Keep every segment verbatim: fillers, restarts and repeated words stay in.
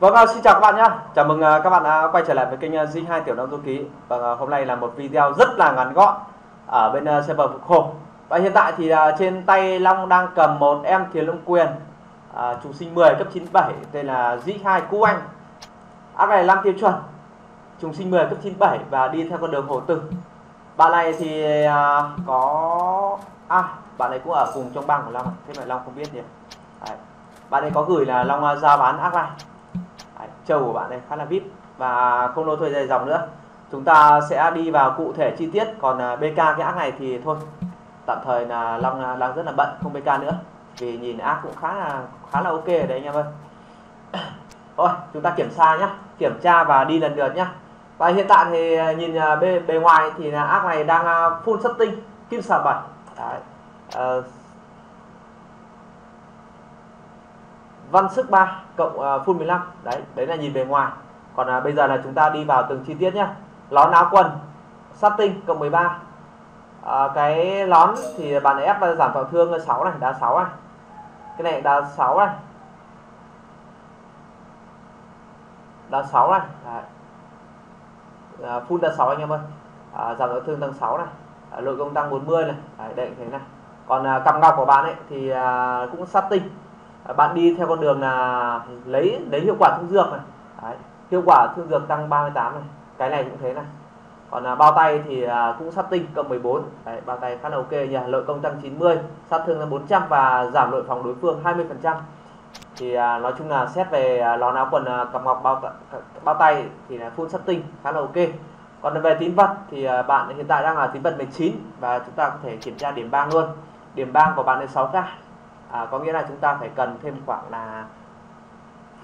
Vâng, xin chào các bạn nhé. Chào mừng các bạn đã quay trở lại với kênh jx hai Tiểu Long Du Ký. Vâng, hôm nay là một video rất là ngắn gọn ở bên server Phục Hộp. Và hiện tại thì trên tay Long đang cầm một em Thiền Long Quyền chủ sinh mười cấp chín mươi bảy, tên là jx hai Cú Anh. Ác này năm tiêu chuẩn, trùng sinh mười cấp chín mươi bảy và đi theo con đường hổ tử. Bạn này thì có... À, bạn này cũng ở cùng trong bang của Long. Thế mà Long không biết nhỉ. Đấy. Bạn ấy có gửi là Long ra bán ác này. Châu của bạn này khá là vip và không lôi thôi dài dòng nữa, chúng ta sẽ đi vào cụ thể chi tiết. Còn bê ca cái ác này thì thôi, tạm thời là Long đang rất là bận không bê ca nữa, vì nhìn ác cũng khá là khá là ok ở đấy anh em ơi. Thôi chúng ta kiểm tra nhá, kiểm tra và đi lần lượt nhá. Và hiện tại thì nhìn bề, bề ngoài thì là ác này đang full setting kim xà bảy. uh, Văn sức ba cộng uh, full mười lăm. Đấy, đấy là nhìn bề ngoài. Còn uh, bây giờ là chúng ta đi vào từng chi tiết nhé. Lón áo quần sát tinh cộng mười ba. uh, Cái lón thì bạn ép giảm tổn thương sáu này, đá sáu này. Cái này đá sáu này. Đá sáu này. uh, Full đá sáu anh em ơi. uh, Giảm tổn thương tăng sáu này. uh, Lội công tăng bốn mươi này. uh, Đấy, thế này. Còn uh, cằm ngọc của bạn ấy thì uh, cũng sát tinh. Bạn đi theo con đường là lấy lấy hiệu quả thương dược này. Đấy, hiệu quả thương dược tăng ba mươi tám này, cái này cũng thế này. Còn là bao tay thì cũng sát tinh cộng mười bốn. Đấy, bao tay khá là ok nhỉ. Lội công tăng chín mươi, sát thương là bốn trăm và giảm lội phòng đối phương hai mươi phần trăm. Thì nói chung là xét về lón áo quần cặp ngọc bao bao tay thì là full sát tinh khá là ok. Còn về tín vật thì bạn hiện tại đang là tín vật mười chín và chúng ta có thể kiểm tra điểm bang luôn. Điểm bang của bạn là sáu k. À, có nghĩa là chúng ta phải cần thêm khoảng là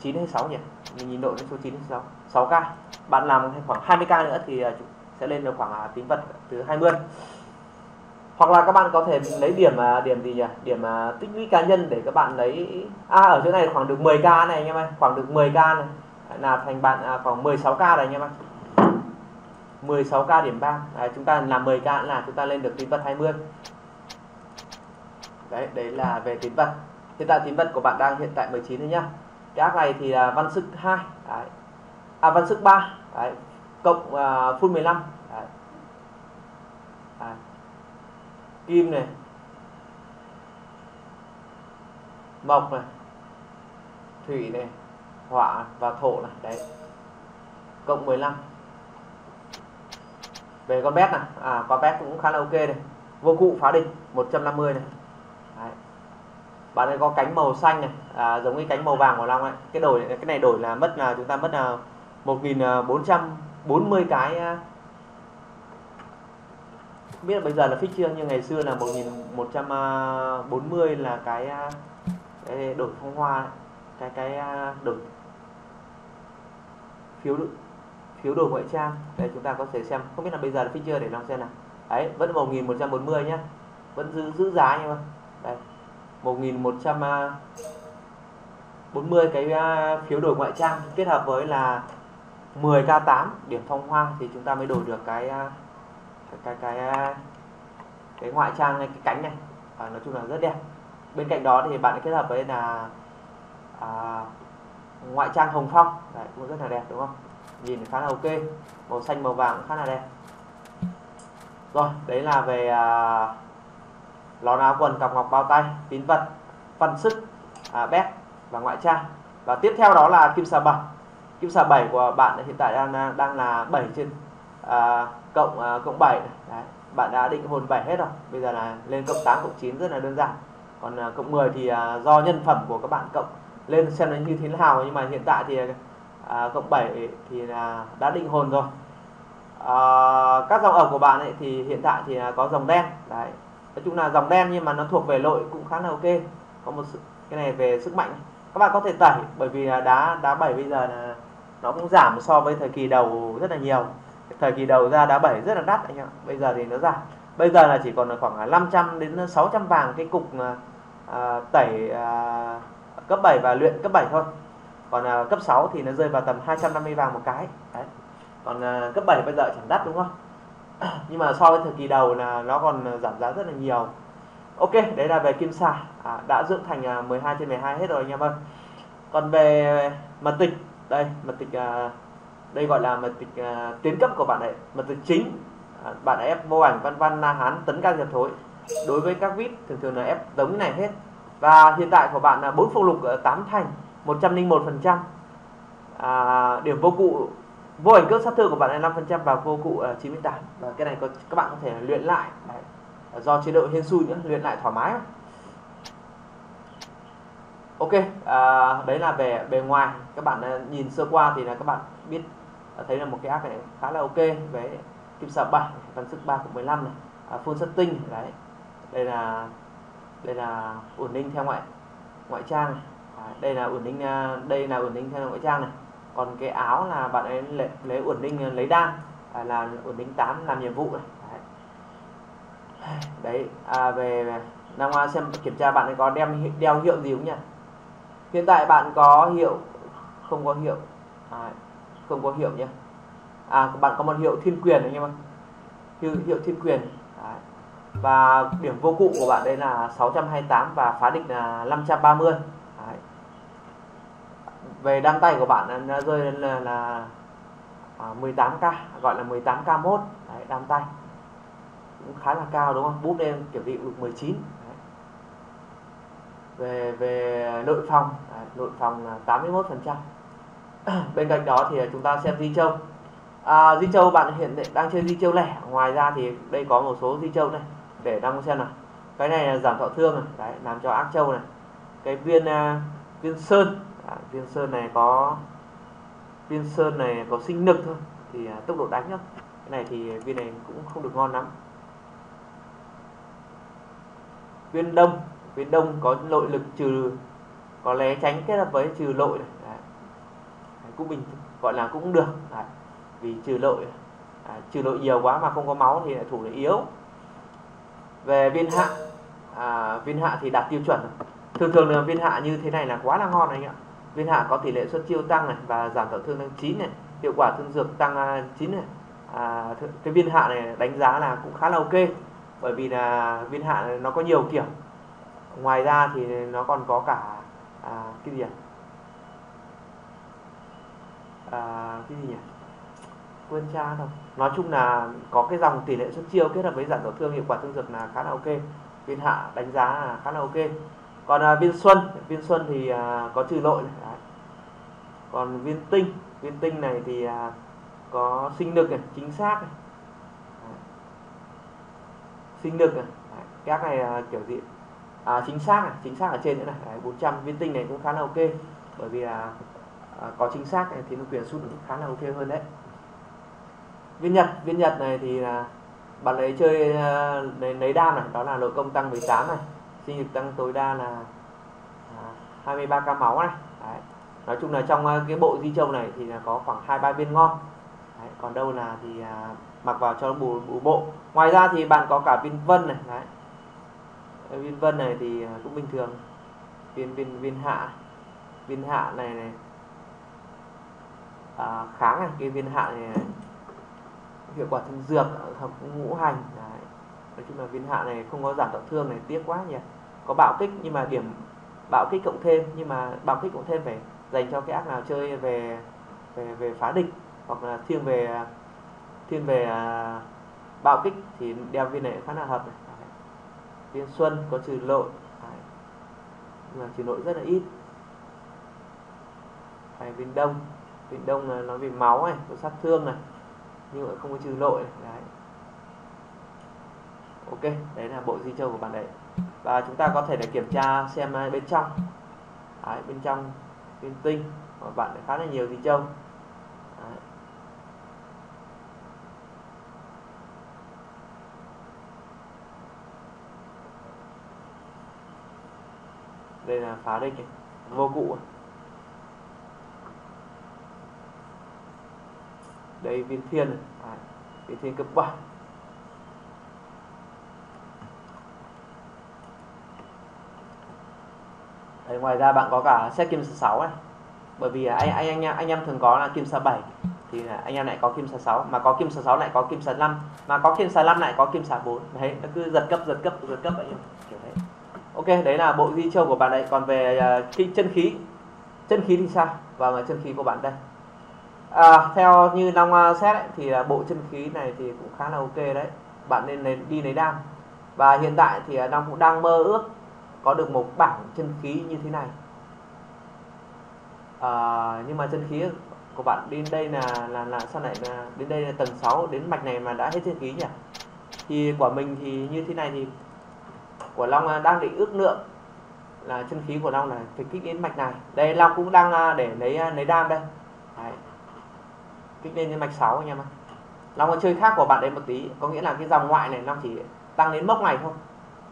chín hay sáu nhỉ. Mình nhìn độ lên số chín hay sáu. sáu k. Bạn làm thêm khoảng hai mươi k nữa thì sẽ lên được khoảng tính vật từ hai mươi. Hoặc là các bạn có thể lấy điểm điểm gì nhỉ? Điểm tích lũy cá nhân để các bạn lấy. À, ở chỗ này khoảng được mười k này anh em ơi. Khoảng được mười k này là thành bạn khoảng mười sáu k này anh em ơi. mười sáu k điểm bang. À, chúng ta làm mười k là chúng ta lên được tính vật hai mươi. Đấy, đấy là về tín vật. Hiện tại tín vật của bạn đang hiện tại mười chín thôi nhá. Cái ác này thì là văn sức hai. Đấy. À, văn sức ba. Đấy. Cộng uh, full mười lăm. Đấy. Đấy. Kim này. Mộc này. Thủy này. Hỏa và thổ này. Đấy. Cộng mười lăm. Về con bé này. À, con bé cũng khá là ok này. Vô cụ phá địch một trăm năm mươi này. Đấy. Bạn ấy có cánh màu xanh này, à, giống như cánh màu vàng của Long ấy. Cái đổi cái này đổi là mất là chúng ta mất là một nghìn bốn trăm bốn mươi cái. Không biết là bây giờ là fix chưa, nhưng ngày xưa là một nghìn một trăm bốn mươi là cái, cái đổi phong hoa ấy. cái cái đổi phiếu phiếu đổi ngoại trang. Để chúng ta có thể xem, không biết là bây giờ là fix chưa để Long xem nào. Đấy, vẫn một nghìn một trăm bốn mươi nhá. Vẫn giữ giữ giá anh em ơi. Đây, một nghìn một trăm bốn mươi cái phiếu đổi ngoại trang kết hợp với là mười k tám điểm phong hoa thì chúng ta mới đổi được cái cái cái cái, cái ngoại trang này, cái cánh này. À, nói chung là rất đẹp. Bên cạnh đó thì bạn kết hợp với là à, ngoại trang hồng phong. Đấy, cũng rất là đẹp đúng không? Nhìn khá là ok, màu xanh màu vàng khá là đẹp. Rồi, đấy là về à, lón áo quần cặp ngọc bao tay, tín vật, phân sức, à, bét và ngoại trang. Và tiếp theo đó là kim xà bảy. Kim xà bảy của bạn hiện tại đang đang là bảy trên à, cộng à, cộng bảy. Đấy, bạn đã định hồn bảy hết rồi. Bây giờ là lên cộng tám cộng chín rất là đơn giản. Còn à, cộng mười thì à, do nhân phẩm của các bạn cộng lên xem nó như thế nào, nhưng mà hiện tại thì à, cộng bảy thì là đã định hồn rồi. À, các dòng ẩm của bạn ấy thì hiện tại thì là có dòng đen. Đấy, nói chung là dòng đen nhưng mà nó thuộc về lội cũng khá là ok. Có một sự, cái này về sức mạnh các bạn có thể tẩy, bởi vì đá đá bảy bây giờ là nó cũng giảm so với thời kỳ đầu rất là nhiều. Thời kỳ đầu ra đá bảy rất là đắt anh ạ. Bây giờ thì nó giảm, bây giờ là chỉ còn khoảng năm trăm đến sáu trăm vàng cái cục à, tẩy à, cấp bảy và luyện cấp bảy thôi. Còn à, cấp sáu thì nó rơi vào tầm hai trăm năm mươi vàng một cái. Đấy. Còn à, cấp bảy bây giờ chẳng đắt đúng không? Nhưng mà so với thời kỳ đầu là nó còn giảm giá rất là nhiều. Ok, đấy là về kim xà. À, đã dưỡng thành mười hai trên mười hai hết rồi anh em ơi. Còn về mật tịch Đây, mật tịch à, đây gọi là mật tịch à, tiến cấp của bạn ấy, mật tịch chính. À, bạn ấy ép mô ảnh văn văn na hán tấn can diệt thối. Đối với các vít thường thường là ép giống như này hết. Và hiện tại của bạn là bốn phụ lục ở tám thành, một trăm linh một phần trăm. À, điểm vô cụ vô ảnh cướp sát thương của bạn là năm phần trăm và vô cụ là chín mươi tám. Và cái này có, các bạn có thể luyện lại. Đấy. Do chế độ hên xui nữa, luyện lại thoải mái. Ok, à, đấy là về bề ngoài. Các bạn nhìn sơ qua thì là các bạn biết thấy là một cái app này khá là ok với kim xà bảy, văn sức ba cộng mười lăm này, à, full setting đấy. Đây là đây là ổn định theo ngoại ngoại trang này. À, đây là ổn định đây là ổn định theo ngoại trang này. Còn cái áo là bạn ấy lấy, lấy ổn định lấy đan, à, là ổn định tám làm nhiệm vụ này. Đấy, đấy à, về đang xem kiểm tra bạn ấy có đem đeo hiệu gì không nhỉ? Hiện tại bạn có hiệu không có hiệu à, không có hiệu nhé. À, bạn có một hiệu thiên quyền anh em ạ, hiệu, hiệu thiên quyền. Đấy. Và điểm vô cụ của bạn đây là sáu trăm hai mươi tám và phá địch là năm trăm ba mươi. Đấy. Về đan tay của bạn đã rơi lên là, là mười tám k, gọi là mười tám k mốt đan tay cũng khá là cao đúng không? Búp lên kiểu vị mười chín. Đấy. Về về nội phòng, đấy, nội phòng là tám mươi mốt phần trăm. Bên cạnh đó thì chúng ta xem di châu. À, di châu bạn hiện đang chơi di châu lẻ. Ngoài ra thì đây có một số di châu này để đang xem nào. Cái này là giảm thọ thương này, đấy, làm cho ác châu này. Cái viên uh, viên sơn, à, viên sơn này có viên sơn này có sinh lực thôi thì uh, tốc độ đánh nhá. Cái này thì viên này cũng không được ngon lắm. Viên đông, viên đông có nội lực trừ, có lẽ tránh kết hợp với trừ lội này. Đấy. Cũng bình gọi là cũng được. Đấy. Vì trừ lội à, trừ lội nhiều quá mà không có máu thì lại thủ lại yếu. Về viên hạ, à, viên hạ thì đạt tiêu chuẩn. Thường thường là viên hạ như thế này là quá là ngon anh ạ. Viên hạ có tỷ lệ xuất chiêu tăng này và giảm tổn thương tăng chín này, hiệu quả thương dược tăng chín này. À, cái viên hạ này đánh giá là cũng khá là ok. Bởi vì là viên hạ nó có nhiều kiểu. Ngoài ra thì nó còn có cả à, cái gì à? À, cái gì nhỉ? Quên cha thôi. Nói chung là có cái dòng tỷ lệ xuất chiêu kết hợp với giảm tổn thương, hiệu quả thương dược là khá là ok. Viên hạ đánh giá là khá là ok. Còn à, viên xuân, viên xuân thì à, có trừ lội này. Đấy. Còn viên tinh, viên tinh này thì à, có sinh lực này, chính xác này. Sinh lực này, đấy, các này là kiểu gì à, chính xác này, chính xác ở trên nữa này. Đấy, bốn trăm viên tinh này cũng khá là ok bởi vì là à, có chính xác này thì nó quyền sút cũng khá là ok hơn đấy. Viên nhật, viên nhật này thì là bạn lấy chơi lấy, lấy đam này, đó là nội công tăng mười tám này, sinh lực tăng tối đa là à, hai mươi ba k máu này. Đấy. Nói chung là trong cái bộ di châu này thì là có khoảng hai ba viên ngon. Đấy, còn đâu là thì à, mặc vào cho bù, bù bộ. Ngoài ra thì bạn có cả viên vân này. Đấy. Viên vân này thì cũng bình thường. Viên viên viên hạ, viên hạ này này à, kháng này, cái viên hạ này, này. Hiệu quả thương dược hợp ngũ hành. Đấy. Nói chung là viên hạ này không có giảm tổn thương này, tiếc quá nhỉ. Có bạo kích nhưng mà điểm bạo kích cộng thêm, nhưng mà bạo kích cộng thêm phải dành cho cái ác nào chơi về về về phá địch hoặc là thiên về thiên về à, bạo kích thì đeo viên này khá là hợp này. Đấy. Viên xuân có trừ lội. Đấy. Nhưng mà trừ lội rất là ít. Đấy, viên đông, viên đông là nói về máu này, có sát thương này nhưng mà không có trừ lội này. Đấy. Ok, đấy là bộ di châu của bạn đấy. Và chúng ta có thể để kiểm tra xem bên trong. Đấy, bên trong viên tinh của bạn khá là nhiều di châu. Đấy. Đây là phá địch này, vô cụ. Đây viên thiên này, à, viên thiên cấp bảy. Đấy, ngoài ra bạn có cả set kim sáu này. Bởi vì anh anh anh anh em thường có là kim sa bảy thì là anh em lại có kim sa sáu, mà có kim sa sáu lại có kim sa năm, mà có kim sa năm lại có kim sa bốn. Đấy, nó cứ giật cấp giật cấp giật cấp anh em kiểu thế. Ok, đấy là bộ di châu của bạn đấy. Còn về uh, chân khí, chân khí thì sao? và ở chân khí của bạn đây. À, theo như Long xét ấy, thì bộ chân khí này thì cũng khá là ok đấy, bạn nên lấy, đi lấy đam. Và hiện tại thì Long cũng đang mơ ước có được một bảng chân khí như thế này. À, nhưng mà chân khí của bạn đến đây là là là sao lại là đến đây là tầng sáu, đến mạch này mà đã hết chân khí nhỉ? Thì của mình thì như thế này, thì của Long đang định ước lượng là chân khí của Long là phải kích đến mạch này. Đây Long cũng đang để lấy lấy đam đây. Đấy. Kích lên đến mạch sáu anh em ạ. Long còn chơi khác của bạn đấy một tí, có nghĩa là cái dòng ngoại này Long chỉ tăng đến mốc này thôi.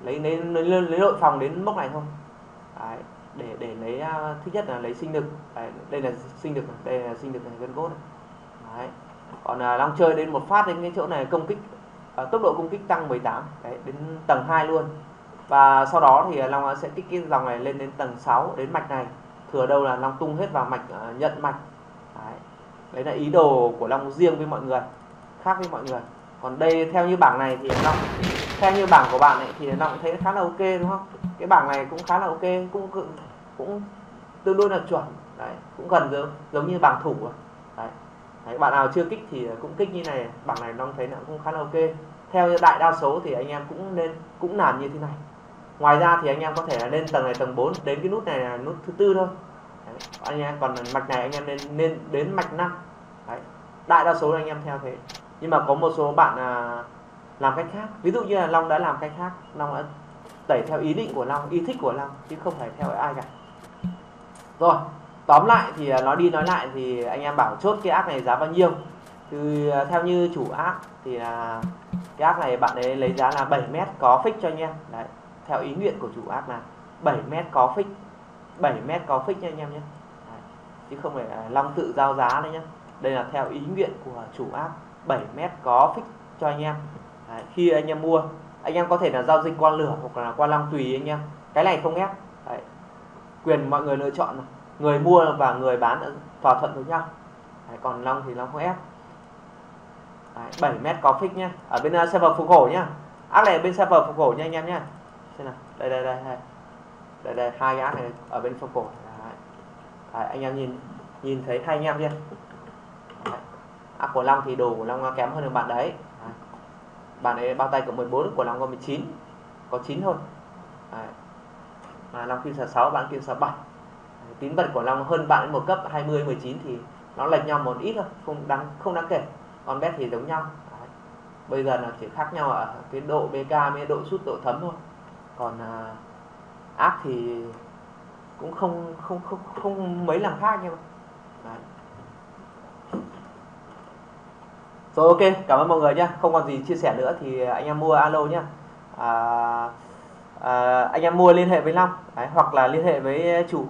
Lấy lấy lấy, lấy nội phòng đến mốc này thôi. Đấy. để để lấy uh, thứ nhất là lấy sinh lực. Đấy, đây là sinh lực, đây là sinh lực này, gân cốt này. Đấy. Còn uh, Long chơi đến một phát đến cái chỗ này công kích, uh, tốc độ công kích tăng mười tám. Đấy, đến tầng hai luôn. Và sau đó thì Long sẽ kích cái dòng này lên đến tầng sáu, đến mạch này. Thừa đâu là Long tung hết vào mạch, uh, nhận mạch. Đấy. Đấy là ý đồ của Long riêng với mọi người, khác với mọi người. Còn đây theo như bảng này thì Long, theo như bảng của bạn ấy thì Long thấy khá là ok đúng không? Cái bảng này cũng khá là ok, cũng cũng, cũng tương đối là chuẩn. Đấy, cũng gần giống giống như bảng thủ rồi. Đấy. Đấy, bạn nào chưa kích thì cũng kích như này, bảng này Long thấy nó cũng khá là ok. Theo như đại đa số thì anh em cũng nên cũng làm như thế này. Ngoài ra thì anh em có thể là lên tầng này tầng bốn, đến cái nút này là nút thứ tư thôi. Đấy, anh em còn mạch này anh em nên nên đến mạch năm. Đấy. Đại đa số là anh em theo thế. Nhưng mà có một số bạn à, làm cách khác. Ví dụ như là Long đã làm cách khác, Long đã tẩy theo ý định của Long, ý thích của Long chứ không phải theo ai cả. Rồi, tóm lại thì nói đi nói lại thì anh em bảo chốt cái app này giá bao nhiêu? Thì theo như chủ app thì là cái app này bạn ấy lấy giá là bảy mét có fix cho anh em. Đấy, theo ý nguyện của chủ app là bảy mét có fix, bảy mét có fix nha anh em nhé. Đấy, chứ không phải là Long tự giao giá đấy nhé. Đây là theo ý nguyện của chủ app, bảy mét có fix cho anh em. Đấy, khi anh em mua, anh em có thể là giao dịch qua lửa hoặc là qua Long tùy anh em. Cái này không ép. Đấy. Quyền mọi người lựa chọn mà. Người mua và người bán đã thỏa thuận với nhau. Đấy, còn Long thì Long không ép. Đấy, bảy mét có fix nhé. Ở bên uh, server Phục Hổ nhá. App này ở bên server Phục Hổ nha anh em nhé. Xem nào. Đây đây đây đây. Đây đây hai app này ở bên Phục Hổ. Đấy. Đấy, anh em nhìn nhìn thấy hai anh em chưa? App của Long thì đồ của Long kém hơn bạn đấy. Bạn ấy bao tay của mười bốn, của Long có mười chín, có chín thôi. Đấy. Mà Long kim sáu, bạn kim sáu bảy. Tín vật của Long hơn bạn ấy một cấp, hai mươi mười chín thì nó lệch nhau một ít thôi, không đáng không đáng kể. Còn bet thì giống nhau. Đấy. Bây giờ là chỉ khác nhau ở cái độ bê ca với độ sút, độ thấm thôi. Còn à, app thì cũng không không không không mấy làm khác nhau. Đấy. Rồi ok, cảm ơn mọi người nhé. Không còn gì chia sẻ nữa thì anh em mua alo nhé. à, à, Anh em mua liên hệ với Long. Đấy, hoặc là liên hệ với chủ.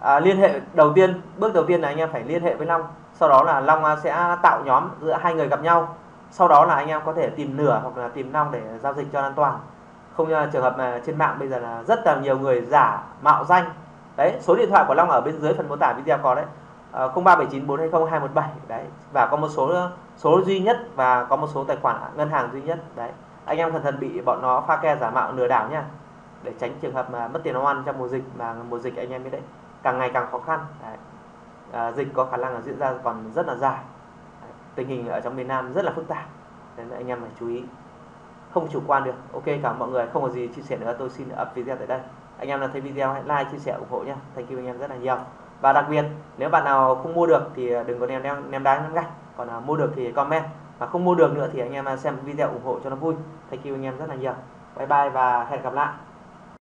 à, Liên hệ đầu tiên, bước đầu tiên là anh em phải liên hệ với Long. Sau đó là Long sẽ tạo nhóm giữa hai người gặp nhau. Sau đó là anh em có thể tìm nửa hoặc là tìm Long để giao dịch cho an toàn. Không như trường hợp mà trên mạng bây giờ là rất là nhiều người giả mạo danh. Đấy, số điện thoại của Long ở bên dưới phần mô tả video có đấy. không ba bảy chín bốn hai không hai một bảy. Đấy, và có một số số duy nhất và có một số tài khoản ngân hàng duy nhất. Đấy, anh em cẩn thận bị bọn nó pha ke giả mạo lừa đảo nha, để tránh trường hợp mà mất tiền nấu ăn trong mùa dịch. Mà mùa dịch anh em biết đấy, càng ngày càng khó khăn. Đấy. À, dịch có khả năng là diễn ra còn rất là dài. Đấy. Tình hình ở trong miền Nam rất là phức tạp nên anh em phải chú ý, không chủ quan được. Ok, cảm ơn mọi người, không có gì chia sẻ nữa, tôi xin up video tại đây. Anh em nào thấy video hãy like, chia sẻ, ủng hộ nha. Thank you anh em rất là nhiều. Và đặc biệt nếu bạn nào không mua được thì đừng có ném ném đá ném gạch, còn à, mua được thì comment, và không mua được nữa thì anh em xem video ủng hộ cho nó vui. Thank you anh em rất là nhiều. Bye bye và hẹn gặp lại.